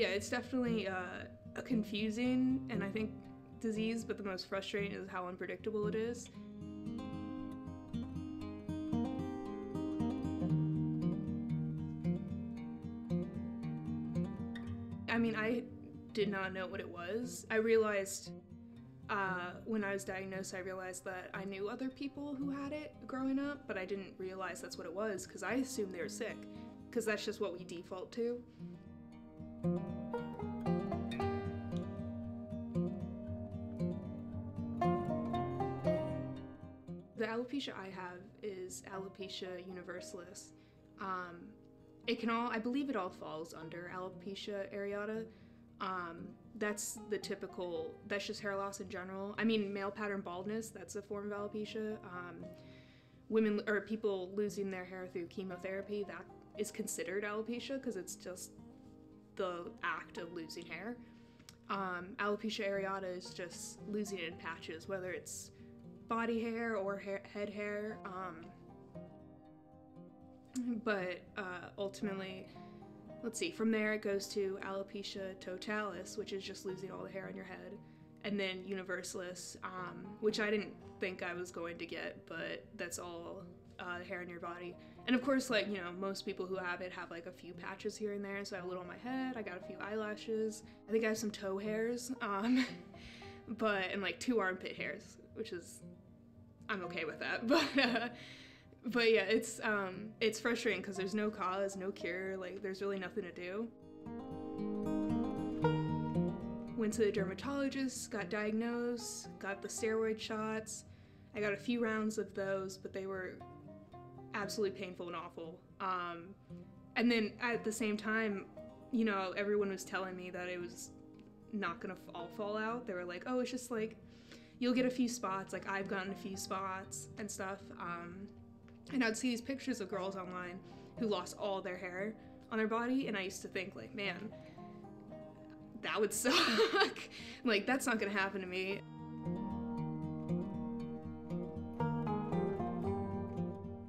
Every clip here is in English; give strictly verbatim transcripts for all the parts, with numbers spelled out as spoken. yeah, it's definitely uh, a confusing and I think disease, but the most frustrating is how unpredictable it is. I mean, I did not know what it was. I realized uh, when I was diagnosed, I realized that I knew other people who had it growing up, but I didn't realize that's what it was because I assumed they were sick because that's just what we default to. The alopecia I have is alopecia universalis. Um, It can all, I believe it all falls under alopecia areata. Um, that's the typical, that's just hair loss in general. I mean, male pattern baldness, that's a form of alopecia. Um, women, or people losing their hair through chemotherapy, that is considered alopecia because it's just the act of losing hair. Um, alopecia areata is just losing it in patches, whether it's body hair or hair, head hair. Um, But uh, ultimately, let's see, from there it goes to alopecia totalis, which is just losing all the hair on your head, and then universalis, um, which I didn't think I was going to get, but that's all uh, the hair on your body. And of course, like, you know, most people who have it have like a few patches here and there, so I have a little on my head, I got a few eyelashes, I think I have some toe hairs, um, but, and like two armpit hairs, which is, I'm okay with that, but... Uh, But yeah, it's um, it's frustrating because there's no cause, no cure, like there's really nothing to do. Went to the dermatologist, got diagnosed, got the steroid shots. I got a few rounds of those, but they were absolutely painful and awful. Um, and then at the same time, you know, everyone was telling me that it was not gonna all fall out. They were like, oh, it's just like, you'll get a few spots, like I've gotten a few spots and stuff. Um, And I'd see these pictures of girls online who lost all their hair on their body, and I used to think, like, man, that would suck. Like, that's not gonna happen to me.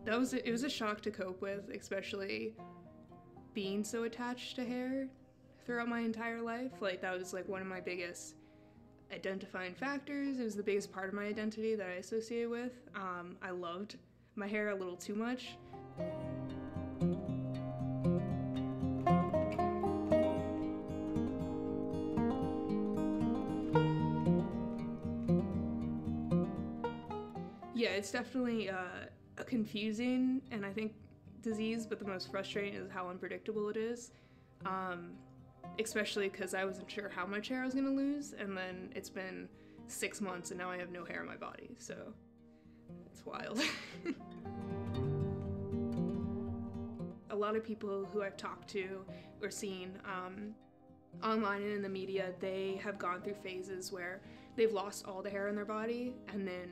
That was, a, it was a shock to cope with, especially being so attached to hair throughout my entire life. Like, that was, like, one of my biggest identifying factors. It was the biggest part of my identity that I associated with. Um, I loved my hair a little too much. Yeah, it's definitely uh, a confusing and I think disease, but the most frustrating is how unpredictable it is. Um, especially because I wasn't sure how much hair I was gonna lose, and then it's been six months and now I have no hair on my body, so. It's wild. A lot of people who I've talked to or seen um, online and in the media, they have gone through phases where they've lost all the hair in their body, and then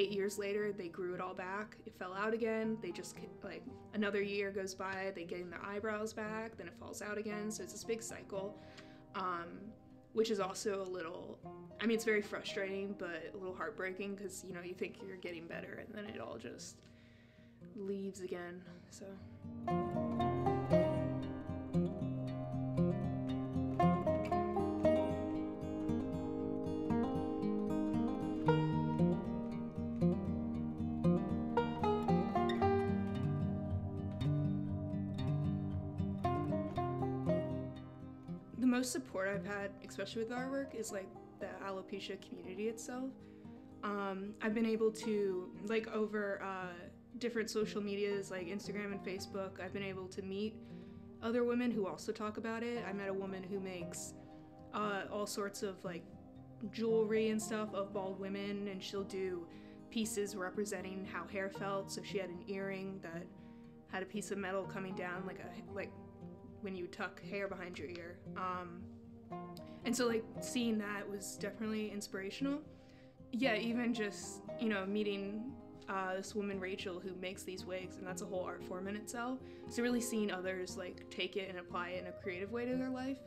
eight years later, they grew it all back. It fell out again. They just, like, another year goes by, they get their eyebrows back, then it falls out again. So it's this big cycle, um, which is also a little, I mean, it's very frustrating, but a little heartbreaking because, you know, you think you're getting better and then it all just leaves again, so. The most support I've had, especially with artwork, is like the alopecia community itself. Um, I've been able to, like over uh, different social medias like Instagram and Facebook, I've been able to meet other women who also talk about it. I met a woman who makes uh, all sorts of like jewelry and stuff of bald women, and she'll do pieces representing how hair felt. So she had an earring that had a piece of metal coming down, like a like when you tuck hair behind your ear. Um, And so, like, seeing that was definitely inspirational. Yeah, even just, you know, meeting uh, this woman, Rachel, who makes these wigs, and that's a whole art form in itself. So really seeing others, like, take it and apply it in a creative way to their life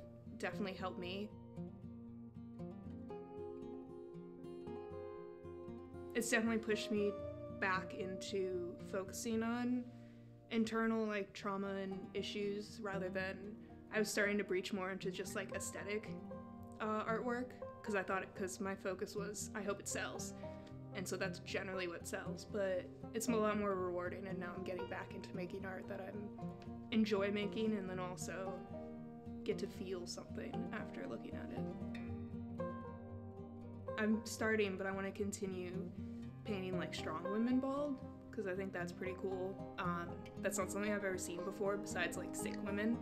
definitely helped me. It's definitely pushed me back into focusing on internal, like, trauma and issues rather than I was starting to breach more into just like aesthetic uh, artwork because I thought it, because my focus was, I hope it sells. And so that's generally what sells, but it's a lot more rewarding, and now I'm getting back into making art that I enjoy making and then also get to feel something after looking at it. I'm starting, but I want to continue painting like strong women bald because I think that's pretty cool. Um, that's not something I've ever seen before besides like sick women.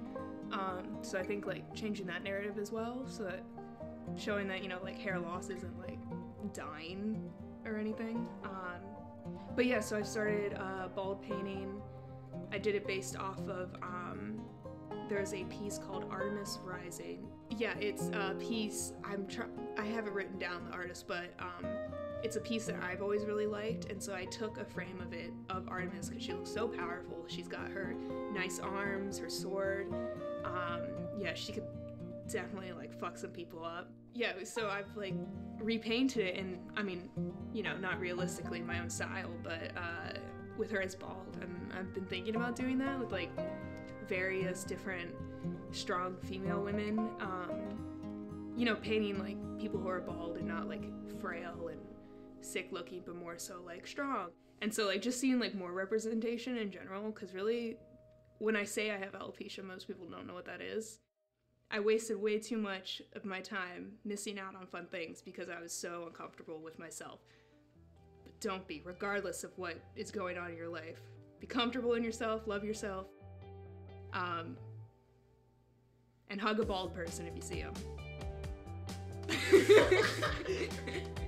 Um, so I think like changing that narrative as well, so that showing that, you know, like hair loss isn't like dying or anything. Um, but yeah, so I started uh, bald painting. I did it based off of, um, there's a piece called Artemis Rising. Yeah, it's a piece, I'm try I haven't written down the artist, but um, it's a piece that I've always really liked, and so I took a frame of it, of Artemis, because she looks so powerful. She's got her nice arms, her sword. Um, yeah, she could definitely like fuck some people up. Yeah, so I've like repainted it, and I mean, you know, not realistically in my own style, but uh, with her as bald, and I've been thinking about doing that with like various different strong female women, um, you know, painting like people who are bald and not like frail and sick looking, but more so like strong. And so like just seeing like more representation in general, because really when I say I have alopecia, most people don't know what that is. I wasted way too much of my time missing out on fun things because I was so uncomfortable with myself. But don't be, regardless of what is going on in your life. Be comfortable in yourself, love yourself, um, and hug a bald person if you see them.